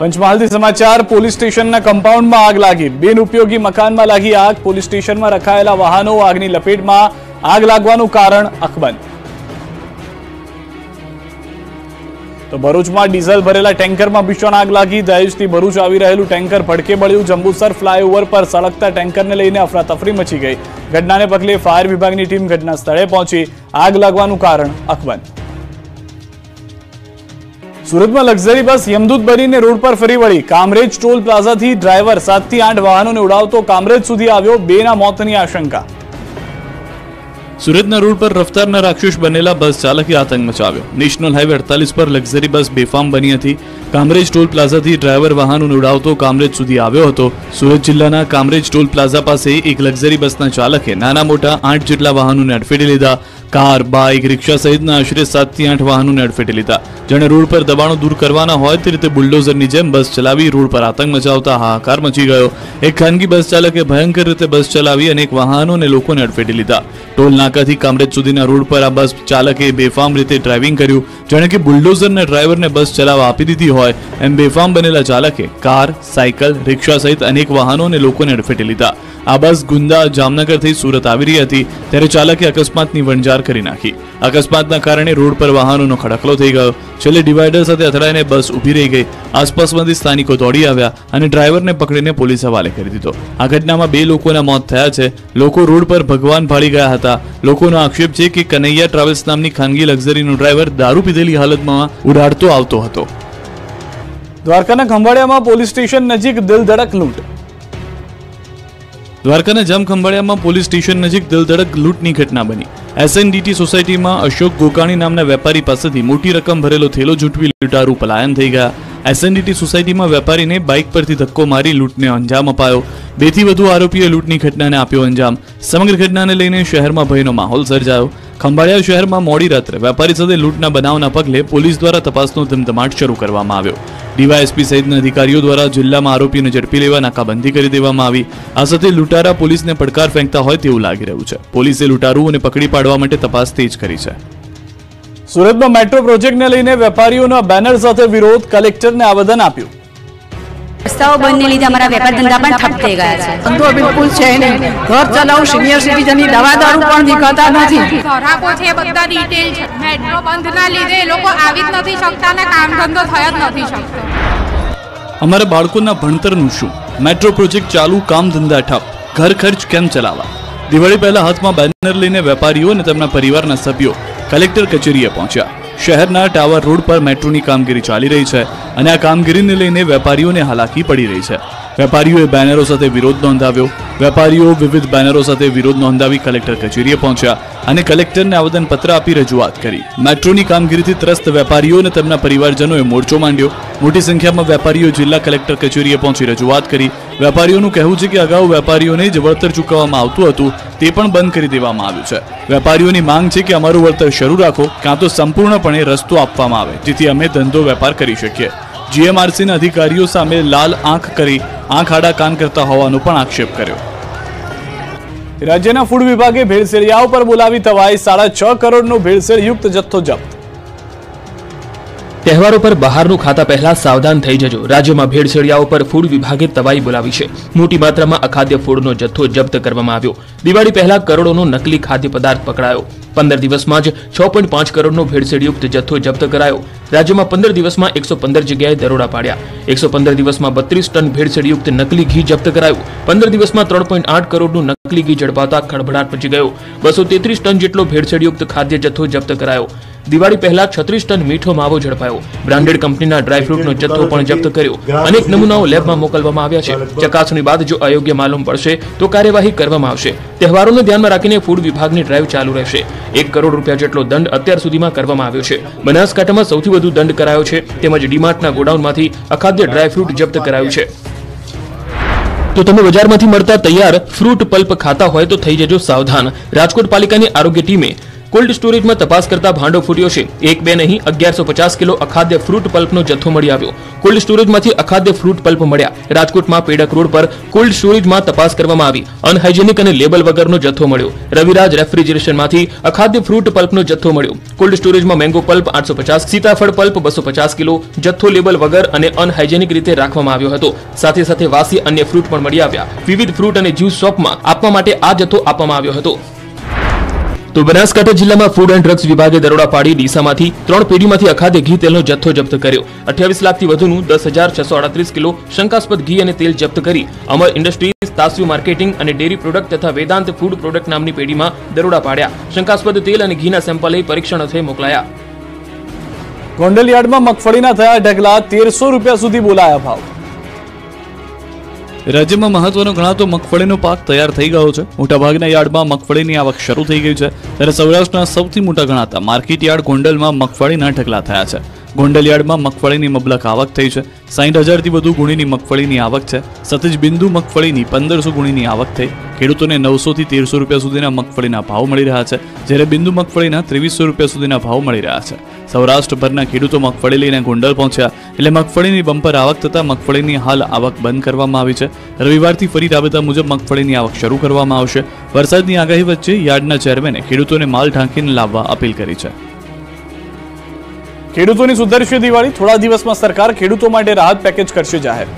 પંચમહાલથી સમાચાર, પોલીસ સ્ટેશનના કમ્પાઉન્ડમાં આગ લાગી। બિનઉપયોગી મકાનમાં લાગી આગ। પોલીસ સ્ટેશનમાં રખાયેલા વાહનો આગની લપેટમાં। આગ લાગવાનું કારણ અકબંધ। તો ભરૂચમાં ડીઝલ ભરેલા ટેન્કરમાં ભીષણ આગ લાગી। દહેજથી ભરૂચ આવી રહેલું ટેન્કર ભડકે બળ્યું। જંબુસર ફ્લાયઓવર પર સળગતા ટેન્કરને લઈને અફરાતફરી મચી ગઈ। ઘટનાને પગલે ફાયર વિભાગની ટીમ ઘટના સ્થળે પહોંચી। આગ લાગવાનું કારણ અકબંધ। सूरत में लग्जरी बस यमदूत बनीने रोड पर फरी वळी। कामरेज टोल प्लाजा थी ड्राइवर 7 થી 8 वाहनों ने उड़ावतो कामरेज सुधी आव्यो। बेना मौतनी आशंका। सूरतना रोड पर रफ्तारना राक्षस बनेला बस चालके आतंक मचाव्यो। नेशनल हाईवे 48 पर लग्जरी बस बेफाम बनी हती। कामरेज टोल प्लाजा थी ड्राइवर वाहनों ने उड़ावतो कामरेज सुधी आव्यो हतो। सूरत जिल्लाना कामरेज टोल प्लाजा पासे एक लग्जरी बसना चालके नाना मोटा 8 जेटला वाहनोने अडफेटे लीधा। कार, बाइक, रिक्शा सहित आश्रे 7 થી 8 वाहनोने अडफेटे लीधा। जेने रोड पर दबाणों दूर करवाना होय ते रीते बुलडोजरनी जेम बस चलावी रोड पर आतंक मचावता हाहाकार मची गयो। एक खानगी बस चालके भयंकर रीते बस चलावी अनेक वाहनोने लोकोने अडफेटे लीधा। टोल नाकाथी कामरेज सुधीना रोड पर आ बस चालके बेफाम रीते ड्राइविंग कर्यु। जाणे के बुलडोजरने ड्राइवरने बस चलावा आपी दीधी होय एम बेफाम बनेला चालके कार, साइकल, रिक्शा सहित अनेक वाहनोने लोकोने अडफेटे लीधा। आ बस गुंदा जामनगरथी सूरत आवी रही हती त्यारे चालके अकस्मातनी वणजार करी नाखी। अकस्मातना कारणे रोड पर वाहनोनो खडकलो थई गयो। છેલ્લે ડિવાઈડર સાથે અથડાઈને બસ ઊભી રહી ગઈ। આસપાસમાંથી સ્થાનિકો દોડી આવ્યા અને ડ્રાઈવરને પકડીને પોલીસ હવાલે કરી દીધો। આ ઘટનામાં 2 લોકોના મોત થયા છે। લોકો રોડ પર ભગવાન ભાળી ગયા હતા। લોકોનો આક્ષેપ છે કે કનૈયા ટ્રાવેલ્સ નામની ખાનગી લક્ઝરીનો ડ્રાઈવર દારૂ પીધેલી હાલતમાં ઉડાડતો આવતો હતો। દ્વારકાના ખંભાળિયામાં પોલીસ સ્ટેશન નજીક દિલધડક લૂંટ। द्वारकाना जाम खंभाळियामां पोलीस स्टेशन नजीक दिलधड़क लूंटनी घटना बनी। एसएनडीटी सोसायटीमां अशोक गोकाणी नामना वेपारी पासेथी मोटी रकम भरेलो थेलो झूंटवी लूंटारू पलायन थई गया। एसएनडीटी सोसायटीमां वेपारीने बाइक परथी धक्को मारी लूंटने अंजाम अपायो। 2 થી વધુ આરોપીએ લૂંટની ઘટનાને આપ્યો અંજામ। સમગ્ર ઘટનાને લઈને શહેરમાં ભયનો માહોલ સર્જાયો। ખંભાળિયા શહેરમાં મોડી રાત્રે વેપારી સાથે લૂંટના બનાવના પગલે પોલીસ દ્વારા તપાસનો ધમધમાટ શરૂ કરવામાં આવ્યો। ડીવાયએસપી સહિતના અધિકારીઓ દ્વારા જિલ્લામાં આરોપીને ઝડપી લેવા નાકાબંધી કરી દેવામાં આવી। આ સાથે લૂંટારા પોલીસને પડકાર ફેંકતા હોય તેવું લાગી રહ્યું છે। પોલીસે લૂંટારુઓને પકડી પાડવા માટે તપાસ તેજ કરી છે। સુરતમાં મેટ્રો પ્રોજેક્ટને લઈને વેપારીઓના બેનર સાથે વિરોધ। કલેક્ટરને આવેદન આપ્યું। રસ્તાઓ બંધને લીધે અમારા વેપાર ધંધા પણ ઠપ થઈ ગયા છે। ધંધો બિલકુલ છે નહીં। ઘર ચલાવ સિનિયર સિટીઝનની દવાદારૂ પણ નીકળતા નથી। ધરાકો છે બધા ડિટેલ છે। મેટ્રો બંધના લીધે લોકો આવી જ નથી શકતા ને કામ ધંધો થયા જ નથી શકતો। हमारे बाड़कों ना भणतर नु शू। मेट्रो प्रोजेक्ट चालू, काम धंधा ठप, घर खर्च केम चलावा। दिवाळी पहला हाथ में बैनर लईने वेपारीओ ने तेमना परिवारना सभ्यो कलेक्टर कचेरीए पहुंच्या। शहरना टावर रोड पर मेट्रो नी कामगीरी चाली रही है अने आ कामगीरीने लईने वेपारीओने हालाकी पड़ी रही है। વેપારીઓએ બેનરો સાથે વિરોધ નોંધાવ્યો। વેપારીઓ વિવિધ બેનરો સાથે વિરોધ નોંધાવી કલેક્ટર કચેરીએ પહોંચ્યા અને કલેક્ટરને આવેદનપત્ર આપી રજૂઆત કરી। મેટ્રોની કામગીરીથી ત્રસ્ત વેપારીઓ અને તેમના પરિવારજનોએ મોરચો માંડ્યો। મોટી સંખ્યામાં વેપારીઓ જિલ્લા કલેક્ટર કચેરીએ પહોંચી રજૂઆત કરી। વેપારીઓનું કહેવું છે કે અગાઉ વેપારીઓને જે વળતર ચૂકવવામાં આવતું હતું તે પણ બંધ કરી દેવામાં આવ્યું છે। વેપારીઓની માંગ છે કે અમારું વળતર શરૂ રાખો કાં તો સંપૂર્ણપણે રસ્તો આપવામાં આવે જેથી અમે ધંધો વેપાર કરી શકીએ। જીએમઆરસીના અધિકારીઓ સામે લાલ આંખ કરી આંખ આડા કાન કરતા હોવાનો પણ આક્ષેપ કર્યો। રાજ્યના ફૂડ વિભાગે ભેળસેળિયાઓ પર બોલાવી તવાઈ 6.5 કરોડનો ભેળસેળયુક્ત જથ્થો જપ્ત। તહેવારો પર બહારનું ખાતા પહેલા સાવધાન થઈ જજો। રાજ્યમાં ભેળસેળિયાઓ પર ફૂડ વિભાગે તવાઈ બોલાવી છે। મોટી માત્રામાં અખાદ્ય ફૂડનો જથ્થો જપ્ત કરવામાં આવ્યો। દિવાળી પહેલા કરોડોનો નકલી ખાદ્ય પદાર્થ પકડાયો। 15 દિવસમાં જ 6.5 કરોડનો ભેળસેળયુક્ત જથ્થો જપ્ત કરાયો। રાજ્યમાં 15 દિવસમાં 115 જગ્યાએ દરોડા પાડ્યા। 115 દિવસમાં 32 ટન ભેળસેળયુક્ત નકલી ઘી જપ્ત કરાયું। 15 દિવસમાં 3.8 કરોડનું નકલી ઘી ઝડપાતા ખળભળાટ મચી ગયો। 233 ટન જેટલો ભેળસેળયુક્ત ખાદ્ય જથ્થો જપ્ત કરાયો। દિવાળી પહેલા 36 ટન મીઠો માવો ઝડપાયો। બ્રાન્ડેડ કંપનીના ડ્રાયફ્રૂટનો જથ્થો પણ જપ્ત કર્યો। અનેક નમૂનાઓ લેબમાં મોકલવામાં આવ્યા છે। ચકાસણી બાદ જો અયોગ્ય માલુમ પડશે તો કાર્યવાહી કરવામાં આવશે। તહેવારોને ધ્યાનમાં રાખીને ફૂડ વિભાગની ડ્રાઈવ ચાલુ રહેશે। 1 કરોડ રૂપિયા જેટલો દંડ અત્યાર સુધીમાં કરવામાં આવ્યો છે। બનાસકાંઠામાં સૌથી વધુ દંડ કરાયો છે। તેમજ ડીમાર્ટના ગોડાઉનમાંથી અખાદ્ય ડ્રાયફ્રૂટ જપ્ત કરાયું છે। તો તમે બજારમાંથી મળતા તૈયાર ફ્રૂટ પલ્પ ખાતા હોય તો થઈ જજો સાવધાન। રાજકોટ પાલિકાની આરોગ્ય ટીમે कोल्ड स्टोरेज में तपास करता भांडो फूट्यो छे। 1-2 नहीं 1150 किलो अखाद्य फ्रूट पल्पनो जथ्थो मळी आव्यो। कोल्ड स्टोरेजमांथी अखाद्य फ्रूट पल्प मळ्या। राजकोटमां पेडक रोड पर कोल्ड स्टोरेजमां तपास करवामां आवी। अनहाइजेनिक अने लेबल वगरनो जथ्थो मळ्यो। रविराज रेफ्रिजरेशनमांथी अखाद्य फ्रूट पल्पनो जथ्थो मळ्यो। कोल्ड स्टोरेजमां मेंगो पल्प 850, सीताफळ पल्प 250 किलो जथ्थो लेबल वगर अने अनहाइजेनिक रीते राखवामां आव्यो हतो। साथे साथे वासी अन्य फ्रूट पण मळी आव्या। विविध फ्रूट अने ज्यूस शॉपमां आपवा माटे आ जथ्थो आपवामां आव्यो हतो। तो बनासकांठा जिल्लामां फूड एंड ड्रग्स विभागे दरोडा पाड़ी डीसामांथी 3 पेढीमांथी अखाद्य घी तेलनो जथ्थो जप्त कर्यो। 28 लाखथी वधुनुं 10,638 किलो शंकास्पद घी अने तेल जप्त करी। अमर इंडस्ट्रीज, तास्यु मार्केटिंग अने डेरी प्रोडक्ट तथा वेदांत फूड प्रोडक्ट नामनी पेढीमां दरोडा पाड्या। शंकास्पद तेल अने घीना सेम्पल लई परीक्षण अर्थे मोकलाया। गोंडल यार्डमां मगफळीना थया ढगला 1300 रूपिया सुधी बोलाया भाव। राज्य में महत्वनो गणातो मगफळीनो पाक तैयार थई गयो छे। मोटा भागना यार्डमां मगफळीनी आवक शरू थई गई छे। त्यारे सौराष्ट्रना सौथी मोटा गणाता मार्केट यार्ड गोंडलमां मगफळीना ढगला थया छे। गोंडल यार्डमां मगफळीनी मबलक आवक थई छे। 60,000 थी वधु गुणीनी मगफळीनी आवक छे। 27 बिंदु मगफळीनी 1500 गुणीनी आवक थई। खेडूतोने 900 थी 1300 रूपिया सुधीना मगफळीना भाव मळी रह्या छे, ज्यारे बिंदु मगफळीना 2300 रूपिया सुधीना भाव मळी रह्या छे। સૌરાષ્ટ્રભરના ખેડૂતો મગફળી લઈને ગોંડલ પહોંચ્યા એટલે મગફળીની બમ્પર આવક થતાં મગફળીની હાલ આવક બંધ કરવામાં આવી છે। રવિવારથી ફરી રાબેતા મુજબ મગફળીની આવક શરૂ કરવામાં આવશે। વરસાદની આગાહી વચ્ચે યાર્ડના ચેરમેને ખેડૂતોને માલ ઢાંકીને લાવવા અપીલ કરી છે। ખેડૂતોની સુધરશે દિવાળી, થોડા દિવસમાં સરકાર ખેડૂતો માટે રાહત પેકેજ કરશે જાહેર।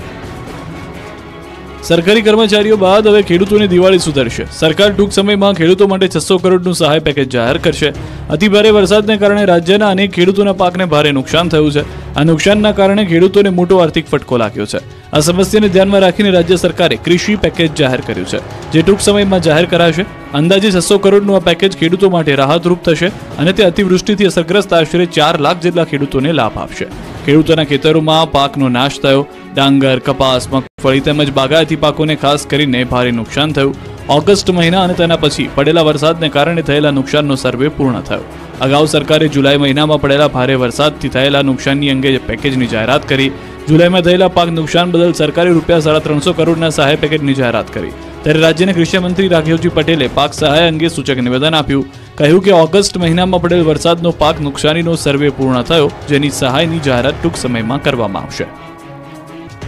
सरकारी कर्मचारियों बाद हवे खेडूतोने दिवाळी सुधरशे। सरकार टूंक समयमां खेडूतो माटे 600 करोड़नुं सहाय पैकेज जाहेर करशे। अतिभारे वरसादने कारणे राज्यना अनेक खेडूतोना पाकने भारे नुकसान थयुं छे। आ नुकसानना कारणे खेडूतोने मोटो आर्थिक फटको लाग्यो छे। आ समस्याने ध्यानमां राखीने राज्य सरकारे कृषि पैकेज जाहेर कर्युं छे, जे टूंक समयमां जाहेर कराशे। अंदाजे 600 करोड़नुं आ पैकेज खेडूतो माटे राहतरूप थशे अने ते अतिवृष्टिथी असरग्रस्त आश्रे 4 लाख जेटला खेडूतोने लाभ आपशे। ખેડૂતોના ખેતરોમાં પાકનો નાશ થયો। ડાંગર, કપાસ, મગફળી તેમજ બાગાયતી પાકોને ખાસ કરીને ભારે નુકસાન થયું। ઓગસ્ટ મહિના અને તેના પછી પડેલા વરસાદને કારણે થયેલા નુકસાનનો સર્વે પૂર્ણ થયો। અગાઉ સરકારે જુલાઈ મહિનામાં પડેલા ભારે વરસાદથી થયેલા નુકસાનની અંગે પેકેજની જાહેરાત કરી। જુલાઈમાં થયેલા પાક નુકસાન બદલ સરકારે ₹350 કરોડના સહાય પેકેજની જાહેરાત કરી। ત્યારે રાજ્યના કૃષિમંત્રી રાઘવજી પટેલે પાક સહાય અંગે સૂચક નિવેદન આપ્યું। કહ્યું કે ઓગસ્ટ મહિનામાં પડેલ વરસાદનો પાક નુકસાનીનો સર્વે પૂર્ણ થયો, જેની સહાયની જાહેરાત ટૂંક સમયમાં કરવામાં આવશે।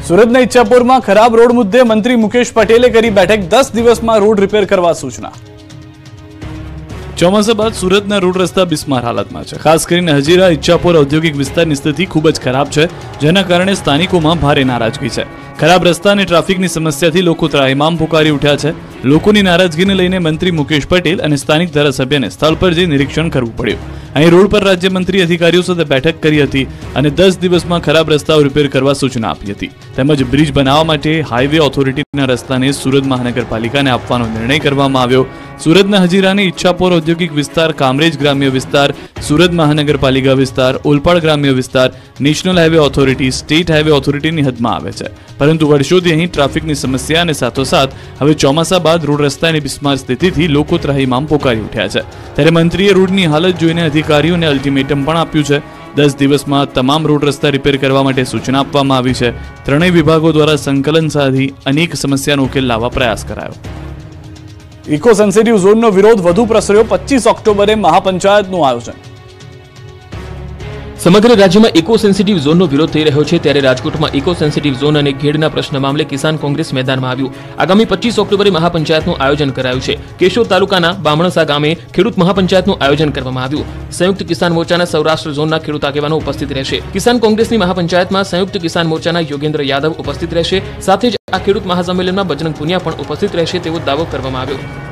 સુરતના ઇચ્છાપોરમાં ખરાબ રોડ મુદ્દે મંત્રી મુકેશ પટેલે કરી બેઠક। 10 દિવસમાં રોડ રિપેર કરવા સૂચના। ચોમાસા બાદ સુરતના રોડ રસ્તા બિસ્માર હાલતમાં છે। ખાસ કરીને હજીરા, ઇચ્છાપોર ઔદ્યોગિક વિસ્તારની સ્થિતિ ખૂબ જ ખરાબ છે, જેના કારણે સ્થાનિકોમાં ભારે નારાજગી છે। ખરાબ રસ્તા અને ટ્રાફિકની સમસ્યાથી લોકો ત્રાહિમામ પુકારી ઉઠ્યા છે। લોકોની નારાજગીને લઈને મંત્રી મુકેશ પટેલ અને સ્થાનિક ધારાસભ્યને સ્થળ પર જઈ નિરીક્ષણ કરવું પડ્યું। અહીં રોડ પર રાજ્યમંત્રી અધિકારીઓ સાથે બેઠક કરી હતી અને 10 દિવસમાં ખરાબ રસ્તાઓ રિપેર કરવા સૂચના આપી હતી, તેમજ બ્રિજ બનાવવા માટે હાઈવે ઓથોરિટીના રસ્તાને સુરત મહાનગરપાલિકાને આપવાનો નિર્ણય કરવામાં આવ્યો। સુરતના હજીરાની ઇચ્છાપોર ઔદ્યોગિક વિસ્તાર, કામરેજ ગ્રામ્ય વિસ્તાર, સુરત મહાનગરપાલિકા વિસ્તાર, ઓલપાડ ગ્રામ્ય વિસ્તાર national highway authority, state highway ઓથોરિટીની હદમાં આવે છે, પરંતુ વર્ષોથી અહીં ટ્રાફિકની સમસ્યા અને સાથોસાથ હવે ચોમાસા બાદ રોડ રસ્તાની બિસ્માર સ્થિતિથી લોકો ત્રાહિમામ પોકારી ઉઠ્યા છે। ત્યારે મંત્રીએ રોડની હાલત જોઈને અધિકારીઓને અલ્ટિમેટમ પણ આપ્યું છે। 10 દિવસમાં તમામ રોડ રસ્તા રિપેર કરવા માટે સૂચના આપવામાં આવી છે। ત્રણેય વિભાગો દ્વારા સંકલન સાધી અનેક સમસ્યાનો ઉકેલ લાવવા પ્રયાસ કરાયો। ઇકો સેન્સિટિવ ઝોનનો વિરોધ વધુ પ્રસર્યો। 25 ઓક્ટોબરે મહાપંચાયતનું આયોજન। સમગ્ર રાજ્યમાં ઇકો સેન્સિટિવ ઝોનનો વિરોધ થઈ રહ્યો છે, ત્યારે રાજકોટમાં ઇકો સેન્સિટિવ ઝોન અને ઘેડના પ્રશ્ન મામલે કિસાન કોંગ્રેસ મેદાનમાં આવ્યું। આગામી 25 ઓક્ટોબરે મહાપંચાયતનું આયોજન કરાયું છે। કેશોદ તાલુકાના બામણસા ગામે ખેડૂત મહાપંચાયતનું આયોજન કરવામાં આવ્યું। સંયુક્ત કિસાન મોરચાના સૌરાષ્ટ્ર ઝોનના ખેડૂત આગેવાનો ઉપસ્થિત રહેશે। કિસાન કોંગ્રેસની મહાપંચાયતમાં સંયુક્ત કિસાન મોરચાના યોગેન્દ્ર યાદવ ઉપસ્થિત રહેશે, સાથે જ આ ખેડૂત મહાસંમેલનમાં બજરંગ પુનિયા પણ ઉપસ્થિત રહેશે તેવો દાવો કરવામાં આવ્યો।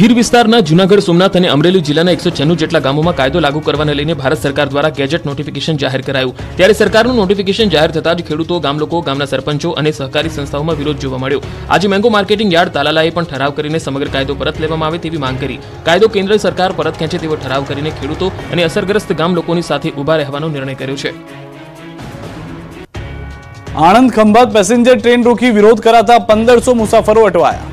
ગીર વિસ્તારના જૂનાગઢ, સોમનાથ અને અમરેલી જિલ્લાના 196 જેટલા ગામોમાં કાયદો લાગુ કરવાને લઈને ભારત સરકાર દ્વારા ગેજેટ નોટિફિકેશન જાહેર કરાયું। ત્યારે સરકારનું નોટિફિકેશન જાહેર થતાં જ ખેડૂતો, ગામલોકો, ગામના સરપંચો અને સહકારી સંસ્થાઓમાં વિરોધ જોવા મળ્યો। આજે મેંગો માર્કેટિંગ યાર્ડ તાલાલાએ પણ ઠરાવ કરીને સમગ્ર કાયદો પરત લેવામાં આવે તેવી માંગ કરી। કાયદો કેન્દ્ર સરકાર પરત ખેંચે તેવો ઠરાવ કરીને ખેડૂતો અને અસરગ્રસ્ત ગામલોકોની સાથે ઉભા રહેવાનો નિર્ણય કર્યો છે। આણંદ ખંભાત પેસેન્જર ટ્રેન રોકી વિરોધ કરાતા 1500 મુસાફરો અટવાયા।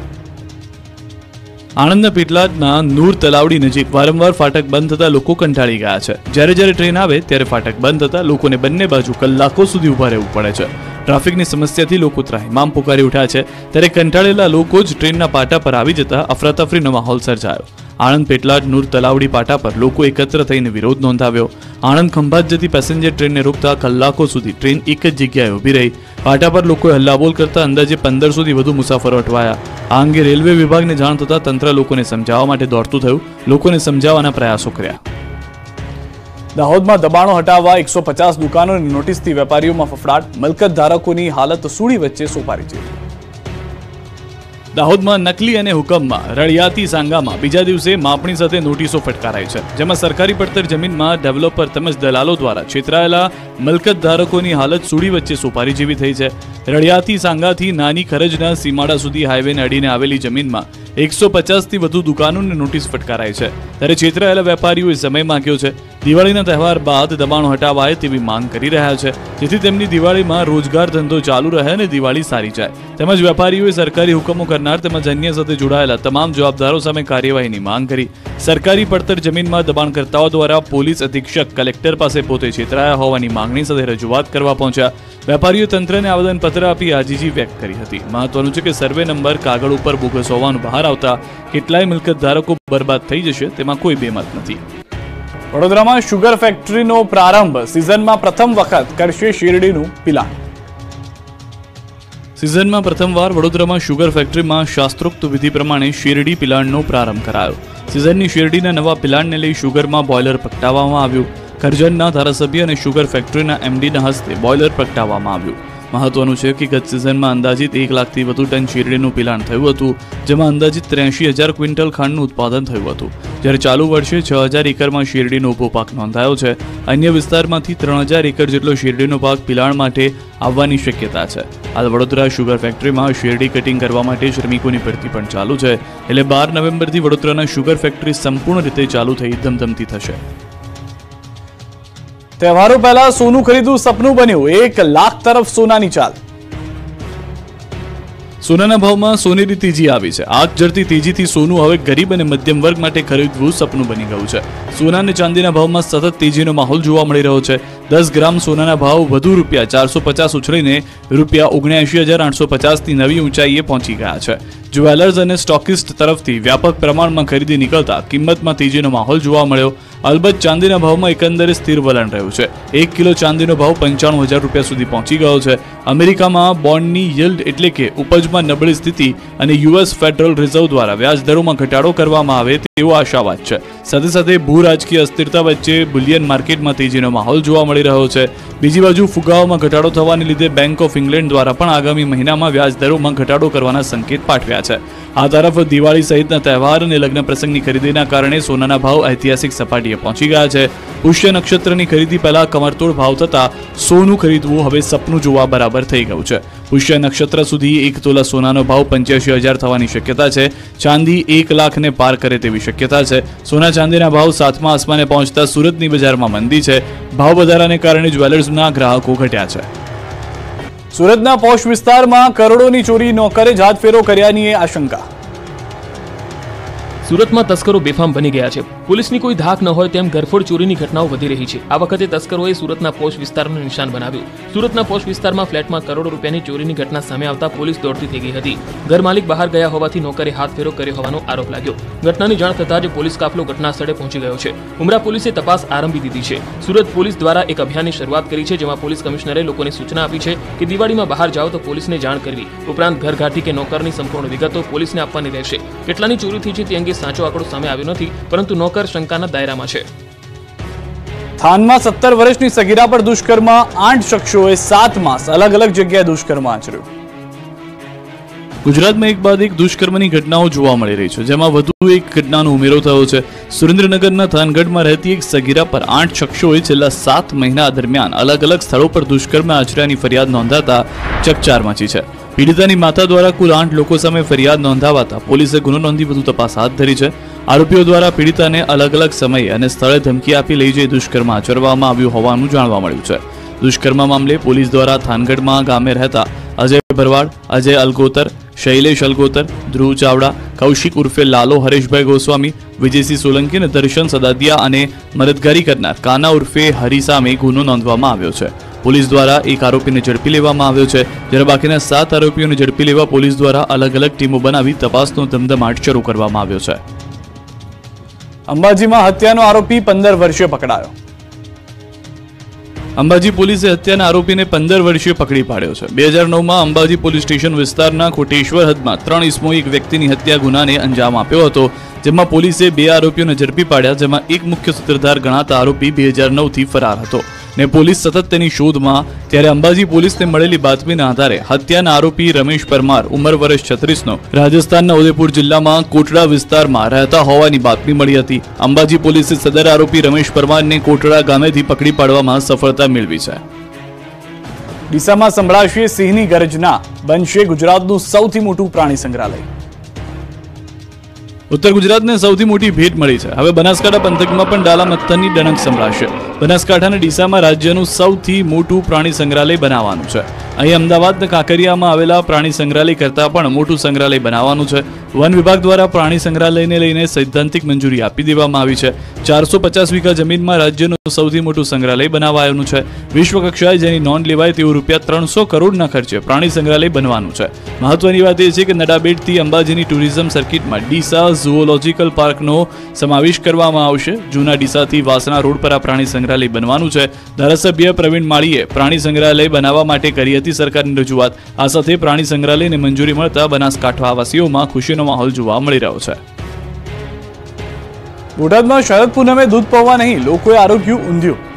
આણંદના પીટલાદના નૂર તલાવડી નજીક વારંવાર ફાટક બંધ થતા લોકો કંટાળી ગયા છે। જ્યારે જ્યારે ટ્રેન આવે ત્યારે ફાટક બંધ થતા લોકોને બંને બાજુ કલાકો સુધી ઊભા રહેવું પડે છે। ટ્રાફિકની સમસ્યાથી લોકો ત્રાહિમામ પોકારી ઉઠ્યા છે, ત્યારે કંટાળેલા લોકો જ ટ્રેનના પાટા પર આવી જતા અફરાતફરીનો માહોલ સર્જાયો। આણંદ પેટલાદ નૂર તલાવડી પાટા પર લોકો એકત્ર થઈને વિરોધ નોંધાવ્યો। આણંદ ખંભાત જતી પેસેન્જર ટ્રેનને રોકતા કલાકો સુધી ટ્રેન એક જ જગ્યાએ ઊભી રહી। પાટા પર લોકોએ હલ્લાબોલ કરતા અંદાજે 1500થી વધુ મુસાફરો અટવાયા। આ અંગે રેલવે વિભાગને જાણ થતાં તંત્ર લોકોને સમજાવવા માટે દોડતું થયું। લોકોને સમજાવવાના પ્રયાસો કર્યા। दाहोद में दबाणों हटावा 150 दुकानों की नोटिस थी वेपारीओं में फफड़ाट। मिलकत धारकों की हालत सूड़ी वच्चे सोपारी थी। दाहोद में नकली और हुकम में रड़ियाती सांगा में बीजा दिवसे मापणी साथे नोटिसों फटकाराई है, जेमां सरकारी पड़तर जमीन में डेवलपर तमज दलालों द्वारा छेतरायेला मिलकत धारकों की हालत सूड़ी वच्चे सोपारी जेवी थई है। रड़ियाती सांगा थी नानी खरजना सीमाड़ा सुधी हाईवे ने अडीने आवेली जमीन में 150 થી વધુ દુકાનોને નોટિસ ફટકારાઈ છે। ત્યારે છેતરાયેલા વેપારીઓએ સમય માંગ્યો છે। દિવાળીના તહેવાર બાદ દબાણો હટાવાય તેવી માંગ કરી રહ્યા છે, જેથી તેમની દિવાળીમાં રોજગાર ધંધો ચાલુ રહે અને દિવાળી સારી જાય। તેમજ વેપારીઓએ સરકારી હુકમો કરનાર તેમજ અન્ય સાથે જોડાયેલા તમામ જવાબદારો સામે કાર્યવાહીની માંગ કરી। સરકારી પડતર જમીનમાં દબાણકર્તાઓ દ્વારા પોલીસ અધિક્ષક કલેક્ટર પાસે પોતે છેતરાયા હોવાની માંગણી સાથે રજૂઆત કરવા પહોંચ્યા। વેપારીઓ તંત્રને આવેદનપત્ર આપી આજીજી વ્યક્ત કરી હતી। મહત્વનું છે કે સર્વે નંબર કાગળ ઉપર બોગસ હોવાનું બહાર આવતા કેટલાય મિલકત ધારકો બરબાદ થઈ જશે, તેમાં કોઈ બેમત નથી। વડોદરામાં સુગર ફેક્ટરીનો પ્રારંભ, સિઝનમાં પ્રથમ વખત કરશે શેરડીનું પિલાણ। सीजन में प्रथमवार वडोदरा में शुगर फैक्टरी में शास्त्रोक्त विधि प्रमाण शेरडी पिलाणनो प्रारंभ करायो। सीजन शेरडी नवा पिलाण ने लई शुगर में बॉयलर प्रगटावामां आव्युं। खरजनना धारासभ्य और शुगर फैक्टरी एमडी हस्ते बॉयलर प्रगटावामां आव्युं। महत्वनुं छे के गत सीजन में अंदाजित 1 लाखथी वधु टन शेरडीनुं पिलाण थयुं हतुं, जेमां अंदाजित 83000 क्विंटल खांडनुं उत्पादन थयुं हतुं। ज्यारे चालू वर्षे 6000 एकरमा शेरडीनो ऊभो पाक नोंधायो छे। अन्य विस्तारमांथी 3000 एकर जेटलो शेरडीनो पाक पिलाण माटे आववानी शक्यता छे। हाल वडोदरा शुगर फैक्टरी में शेरडी कटिंग करवा माटे श्रमिकोनी भरती पण चालू छे। एटले 12 नवेम्बरथी वडोदराना शुगर फैक्टरी संपूर्ण रीते चालू थई धमधमती थशे। त्योहारों पहला सोनू खरीदू सपनू बन्यू, 1 लाख तरफ सोना नी चाल। सोनाना भावमां सोनेरी तेजी आवी छे। आग जड़ती तेजीथी सोनू हवे गरीब अने मध्यम वर्ग माटे खरीदवू सपनू बनी गयुं छे। सोना अने चांदीना भावमां सतत तेजीनो माहोल जोवा मळी रह्यो छे। 10 ग्राम सोनाना भाव वधु ₹450 उछळीने ₹79850 थी नवी ऊंचाईए पहोंची गया छे। ज्वेलर्स अने स्टॉकिस्ट तरफथी व्यापक प्रमाणमां खरीदी नीकळता किंमतमां तेजीनो माहोल जोवा मळ्यो। अलबत्त चांदीना भावमां एकंदरे स्थिर वलण रह्युं छे। 1 किलो चांदीनो भाव ₹95,000 सुधी पहोंची गयो छे। अमेरिकामां बोन्डनी यील्ड एटले के उपजमां नबળી સ્થિતિ અને યુએસ ફેડરલ રિઝર્વ દ્વારા વ્યાજ દરોમાં ઘટાડો કરવામાં આવે તેવો આશાવાદ છે। સાથે સાથે ભૂરાજકીય અસ્થિરતા વચ્ચે બુલિયન માર્કેટમાં તેજીનો માહોલ જોવા મળી રહ્યો છે। બીજી બાજુ ફુગાવોમાં ઘટાડો થવાને લીધે બેંક ઓફ ઇંગ્લેન્ડ દ્વારા પણ આગામી મહિનામાં વ્યાજ દરોમાં ઘટાડો કરવાના સંકેત પાઠવ્યા છે। આ તરફ દિવાળી સહિતના તહેવાર અને લગ્ન પ્રસંગની ખરીદીના કારણે સોનાના ભાવ ઐતિહાસિક સપાટીએ પહોંચી ગયા છે। પુષ્ય નક્ષત્રની ખરીદી પહેલા કમરતોડ ભાવ થતા સોનું ખરીદવું હવે સપનું જોવા બરાબર થઈ ગયું છે। પુષ્ય નક્ષત્ર સુધી 1 તોલા સોનાનો ભાવ 85000 થવાની શક્યતા છે। ચાંદી 1 લાખને પાર કરે તેવી શક્યતા છે। સોના ચાંદીના ભાવ 7મા આસમાને પહોંચતા સુરતની બજારમાં મંદી છે। ભાવ વધારાને કારણે જ્વેલર્સના ગ્રાહકો ઘટ્યા છે। सूरतना पोश विस्तार में करोड़ों की चोरी, नौकरे जात फेरो कर्यानी आशंका। सूरत में तस्करो बेफाम बनी गया है। पुलिस की कोई धाक न होय तेम घरफोड़ चोरी की घटनाओं वधी रही है। आ वखते तस्करोए सूरतना पोश विस्तार ने निशान बनाव्यो। सूरतना पोश विस्तार में फ्लेट में करोड़ों रूपिया की चोरी की घटना सामे आवता पुलिस दौड़ती थई गई हती। घर मालिक बहार गया होवाथी नौकरे हाथ फेरो कर्यो होवानो आरोप लाग्यो। घटना की जाण थतां ज पुलिस काफलो घटना स्थले पहोंची गयो छे। उमरा पुलिसे तपास आरंभी दीधी है। सूरत पुलिस द्वारा एक अभियान की शुरुआत करी है, जेमां पुलिस कमिश्नरे लोकोने सूचना आपी है कि दिवाड़ी में बहार जाओ तो पुलिस ने जाण करवी। उपरांत घरघाटी के नौकर की संपूर्ण विगतो पुलिस ने आपवानी रहेशे। केटलानी चोरी थई छे ते साचो आंकड़ो सामे आव्यो नथी, परंतु नौकर शंकाना दायरामां छे। थानमा 70 वर्षनी सगीरा पर दुष्कर्म, 8 शख्सोए 7 मास अलग अलग जगह दुष्कर्म आचर्यो। गुजरात में एक बाद एक दुष्कर्म की घटनाओं जोवा मळी रही है, जेमां वधु एक घटनानो उमेरो थयो छे। सुरेन्द्रनगरना थानगढ़मां रहती एक सगीरा पर 8 शख्सोए छेल्ला 7 महीना दरमियान अलग अलग स्थलों पर दुष्कर्म आचर्यानी फरियाद नोंधाता चकचार मची है। पीड़िता की माता द्वारा कुल 8 लोगों सामे फरियाद नोंधावाता पुलिसे गुनो नोंधी वधु तपास हाथ धरी है। आरोपीओ द्वारा पीड़िता ने अलग अलग समय अने स्थळे धमकी आपी लई जई दुष्कर्म आचरवामां आव्युं होवानुं जाणवा मळ्युं छे। दुष्कर्म मामले पुलिस द्वारा थानगढ़मां गामे रहता अजय भरवाड़, अजय अलगोतर, शैलेष अलगोतर, ध्रुव चावड़ा, कौशिक उर्फे लालो, हरेशभाई गोस्वामी, विजयसिंह सोलंकी ने दर्शन सदादिया अने मददगारी करनार काना उर्फे हरी सामे गुनो नोंधवामां आव्यो छे। पुलिस द्वारा एक आरोपी ने झड़पी लेवामां आव्यो छे, ज्यारे बाकीना 7 आरोपीओने झड़पी लेवा पुलिस द्वारा अलग अलग टीमों बनावी तपासनो धमधमाट शरू करवामां आव्यो छे। अंबाजी में हत्यानो आरोपी 15 वर्षीय पकड़ायो। अंबाजी पुलिसे हत्याना आरोपी ने 15 वर्षीय पकड़ी पाड्यो छे। 2009 में अंबाजी पुलिस स्टेशन विस्तारना कोटेश्वर हद में 3 ईसमोए एक व्यक्तिनी हत्या गुनाने अंजाम आप्यो हतो, जेमां पुलिसे 2 आरोपीओने झड़पी पाड्या, जेमां एक मुख्य सूत्रधार गणाता आरोपी 2009 थी फरार हतो ने पुलिस सतत तेनी शोधमां। त्यारे अंबाजी पुलिसने मळेली बातमीना आधारे हत्याना आरोपी रमेश परमार उमर वर्ष 36नो राजस्थानना उदयपुर जिल्लामां कोटड़ा विस्तारमां रहता होवानी बातमी मळी हती। अंबाजी पुलिसे सदर आरोपी रमेश परमारने कोटड़ा गामेथी पकड़ी पाडवामां सफळता मेळवी छे। दिशामां संभळाशे सिंहनी गर्जना, बनशे गुजरातनुं सौथी मोटुं प्राणी संग्रहालय। उत्तर गुजरात ने सौथी मोटी भेट मिली है। हवे बनासकांठा पंथक में पण डाला मत्थरनी डणक संभळाशे। बनासकांठा ने डीसा में राज्यनुं सौथी मोटुं प्राणी संग्रहालय बनावानुं छे। अहीं अमदावादना काकरियामां आवेला प्राणी संग्रहालय करता पण मोटुं संग्रहालय बनावानुं छे। वन विभाग द्वारा प्राणी संग्रहालय ने लईने सैद्धांतिक मंजूरी आपी देवामां आवी छे। 450 वीघा जमीन में राज्यनुं सौथी मोटुं संग्रहालय बनावानुं छे। विश्व कक्षाए जेनी नोंध लेवाय तेवुं ₹300 करोड़ना खर्चे प्राणी संग्रहालय बनवानुं छे। महत्वनी वात ए छे के नडाबेटथी अंबाजीनी टूरिज्म सर्किट में डीसा ઝૂઓલોજિકલ પાર્કનો સમાવેશ કરવામાં આવશે। જૂના ડીસાથી વાસણા રોડ પર આ પ્રાણી સંગ્રહાલય બનવાનું છે। ધારાસભ્ય પ્રવીણ માળીએ પ્રાણી સંગ્રહાલય બનાવવા માટે કરી હતી સરકારની રજૂઆત। આ સાથે પ્રાણી સંગ્રહાલયને મંજૂરી મળતા બનાસકાંઠાવાસીઓમાં ખુશીનો માહોલ જોવા મળી રહ્યો છે। બોટાદમાં શરદ પૂનમે દૂધ પૌવા નહીં, લોકોએ આરોગ્યું ઊંધિયું।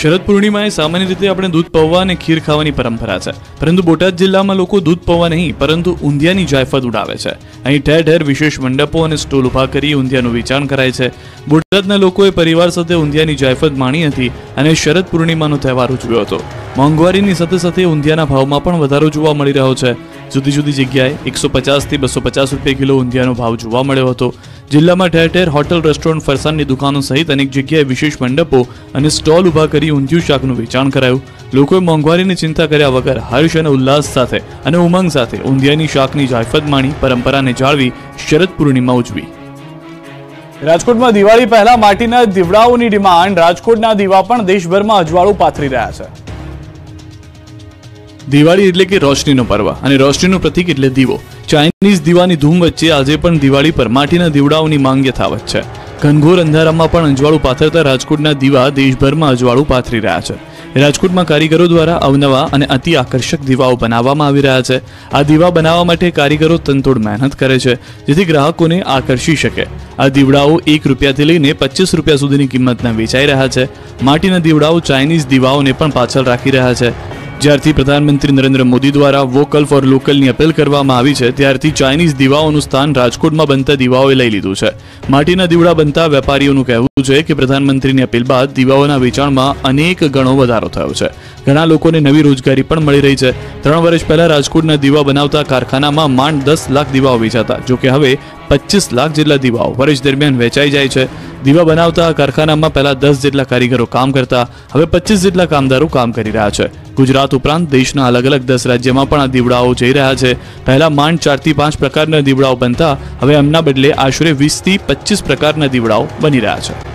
शरद पूर्णिमाए सामान्य रीते अपने दूध पौवा और खीर खावानी परंपरा है, परंतु बोटाद जिल्ला में लोग दूध पौवा नहीं परंतु ऊंधिया की जायफत उड़ावे छे। अहीं ठेर ठेर विशेष मंडपों और स्टोल उभा करी ऊंधियानुं वेचाण कराय छे। बोटादना लोकोए परिवार साथे ऊंधिया की जायफत माणी हती अने शरद पूर्णिमानो तहेवार उजव्यो हतो। मोंघवारीनी साथे साथे ऊंधियाना भावमां पण वधारो जोवा मळी रह्यो छे। जुदी जुदी जग्याए 150 થી 250 रुपये किलो ऊंधियानो भाव जोवा मळ्यो हतो। जिल्ला में ठेर ठेर होटल रेस्टोरंट फरसाणनी दुकाणों सहित अनेक जग्याए विशेष मंडपों और स्टॉल उभा करी ऊंधिયું શાકનું વેચાણ કરાયું। લોકોએ મોંઘવારીની ચિંતા કર્યા વગર હર્ષ અને ઉલ્લાસ સાથે અને ઉમંગ સાથે ઊંધિયાની શાકની જાયફત માણી પરંપરાને જાળવી શરદ પૂર્ણિમા ઉજવી। રાજકોટમાં દિવાળી પહેલા માટીના દીવડાઓની ડિમાન્ડ, રાજકોટના દીવા પણ દેશભરમાં અજવાળું પાથરી રહ્યા છે। દિવાળી એટલે કે રોશનીનો પર્વ અને રોશનીનું પ્રતીક એટલે દીવો। ચાઇનીઝ દીવાની ધૂમ વચ્ચે આજે પણ દિવાળી પર માટીના દીવડાઓની માંગ યથાવત છે। ઘનઘોર અંધારામાં પણ અજવાળું પાથરતા રાજકોટના દીવા દેશભરમાં અજવાળું પાથરી રહ્યા છે। રાજકોટમાં કારીગરો દ્વારા અવનવા અને અતિ આકર્ષક દીવાઓ બનાવવામાં આવી રહ્યા છે। આ દીવા બનાવવા માટે કારીગરો તનતોડ મહેનત કરે છે જેથી ગ્રાહકોને આકર્ષી શકે। આ દીવડાઓ ₹1 થી લઈને ₹25 સુધીની કિંમતના વેચાઈ રહ્યા છે। માટીના દીવડાઓ ચાઇનીઝ દીવાઓને પણ પાછળ રાખી રહ્યા છે। જ્યારથી પ્રધાનમંત્રી નરેન્દ્ર મોદી દ્વારા વોકલ ફોર લોકલની અપીલ કરવામાં આવી છે ત્યારથી ચાઇનીઝ દીવાઓનું સ્થાન રાજકોટમાં બનતા દીવાઓએ લઈ લીધું છે। માટીના દીવડા બનતા વેપારીઓનું કહેવું છે કે પ્રધાનમંત્રીની અપીલ બાદ દીવાઓના વેચાણમાં અનેક ગણો વધારો થયો છે। ઘણા લોકોને નવી રોજગારી પણ મળી રહી છે। 3 વર્ષ પહેલા રાજકોટના દીવા બનાવતા કારખાનામાં માંડ 10 લાખ દીવાઓ વેચાતા, જોકે હવે 25 લાખ જેટલા દીવાઓ વર્ષ દરમિયાન વેચાઈ જાય છે। દીવા બનાવતા આ કારખાનામાં પહેલા 10 જેટલા કારીગરો કામ કરતા, હવે 25 જેટલા કામદારો કામ કરી રહ્યા છે। ગુજરાત ઉપરાંત દેશના અલગ અલગ 10 રાજ્યમાં પણ આ દીવડાઓ જઈ રહ્યા છે। પહેલા માંડ 4 થી 5 પ્રકારના દીવડાઓ બનતા હવે એમના બદલે આશરે 20 થી 25 પ્રકારના દીવડાઓ બની રહ્યા છે।